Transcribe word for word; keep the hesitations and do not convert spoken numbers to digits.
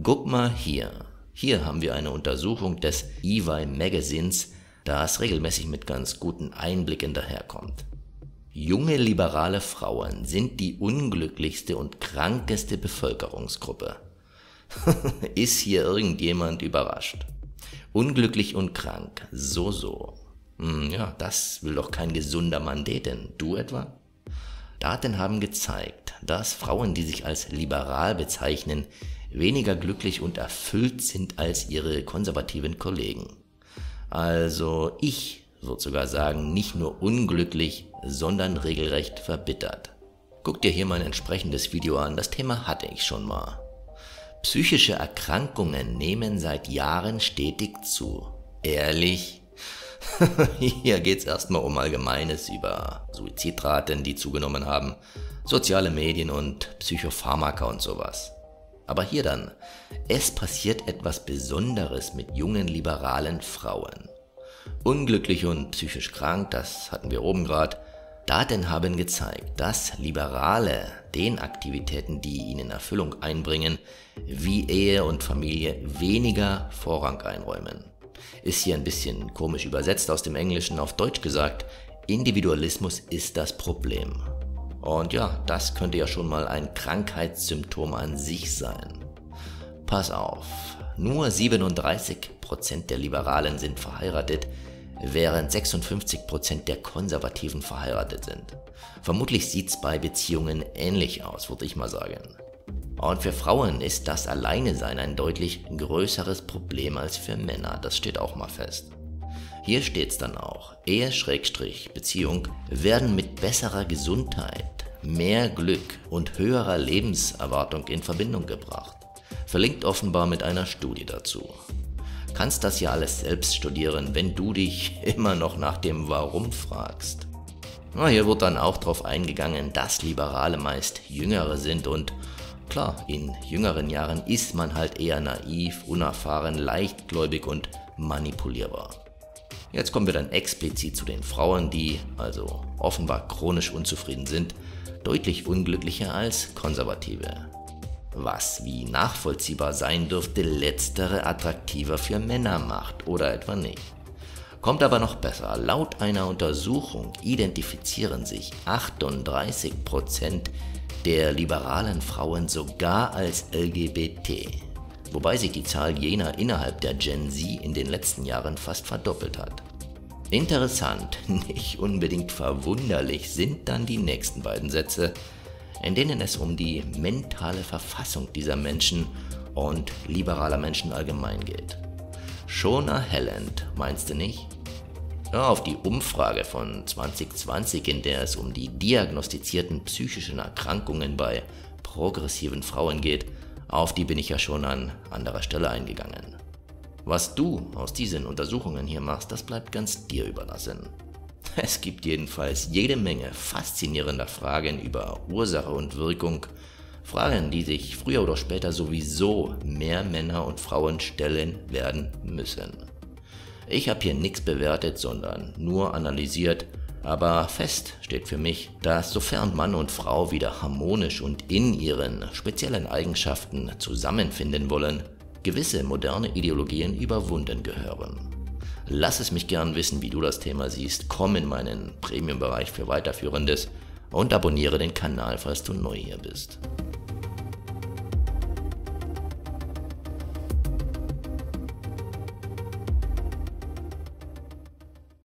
Guck mal hier. Hier haben wir eine Untersuchung des Evie Magazins, das regelmäßig mit ganz guten Einblicken daherkommt. Junge liberale Frauen sind die unglücklichste und krankeste Bevölkerungsgruppe. Ist hier irgendjemand überrascht? Unglücklich und krank, so so. Hm, ja, das will doch kein gesunder Mann daten, du etwa? Daten haben gezeigt, dass Frauen, die sich als liberal bezeichnen, weniger glücklich und erfüllt sind als ihre konservativen Kollegen. Also ich würde sogar sagen, nicht nur unglücklich, sondern regelrecht verbittert. Guck dir hier mein entsprechendes Video an, das Thema hatte ich schon mal. Psychische Erkrankungen nehmen seit Jahren stetig zu. Ehrlich? Hier geht's erstmal um Allgemeines über Suizidraten, die zugenommen haben, soziale Medien und Psychopharmaka und sowas. Aber hier dann, es passiert etwas Besonderes mit jungen liberalen Frauen. Unglücklich und psychisch krank, das hatten wir oben gerade. Daten haben gezeigt, dass Liberale den Aktivitäten, die ihnen Erfüllung einbringen, wie Ehe und Familie, weniger Vorrang einräumen. Ist hier ein bisschen komisch übersetzt aus dem Englischen auf Deutsch gesagt, Individualismus ist das Problem. Und ja, das könnte ja schon mal ein Krankheitssymptom an sich sein. Pass auf, nur siebenunddreißig Prozent der Liberalen sind verheiratet, während sechsundfünfzig Prozent der Konservativen verheiratet sind. Vermutlich sieht's bei Beziehungen ähnlich aus, würde ich mal sagen. Und für Frauen ist das Alleinesein ein deutlich größeres Problem als für Männer, das steht auch mal fest. Hier steht's dann auch, Ehe-Beziehung werden mit besserer Gesundheit, mehr Glück und höherer Lebenserwartung in Verbindung gebracht. Verlinkt offenbar mit einer Studie dazu. Kannst das ja alles selbst studieren, wenn du dich immer noch nach dem Warum fragst. Na, hier wird dann auch darauf eingegangen, dass Liberale meist Jüngere sind und klar, in jüngeren Jahren ist man halt eher naiv, unerfahren, leichtgläubig und manipulierbar. Jetzt kommen wir dann explizit zu den Frauen, die, also offenbar chronisch unzufrieden sind, deutlich unglücklicher als Konservative. Was wie nachvollziehbar sein dürfte, letztere attraktiver für Männer macht oder etwa nicht. Kommt aber noch besser, laut einer Untersuchung identifizieren sich achtunddreißig Prozent der liberalen Frauen sogar als L G B T. Wobei sich die Zahl jener innerhalb der Gen Z in den letzten Jahren fast verdoppelt hat. Interessant, nicht unbedingt verwunderlich sind dann die nächsten beiden Sätze, in denen es um die mentale Verfassung dieser Menschen und liberaler Menschen allgemein geht. Schon erhellend, meinst du nicht? Ja, auf die Umfrage von zwanzig zwanzig, in der es um die diagnostizierten psychischen Erkrankungen bei progressiven Frauen geht, auf die bin ich ja schon an anderer Stelle eingegangen. Was du aus diesen Untersuchungen hier machst, das bleibt ganz dir überlassen. Es gibt jedenfalls jede Menge faszinierender Fragen über Ursache und Wirkung, Fragen, die sich früher oder später sowieso mehr Männer und Frauen stellen werden müssen. Ich habe hier nichts bewertet, sondern nur analysiert, aber fest steht für mich, dass sofern Mann und Frau wieder harmonisch und in ihren speziellen Eigenschaften zusammenfinden wollen, gewisse moderne Ideologien überwunden gehören. Lass es mich gern wissen, wie du das Thema siehst, komm in meinen Premium-Bereich für Weiterführendes und abonniere den Kanal, falls du neu hier bist.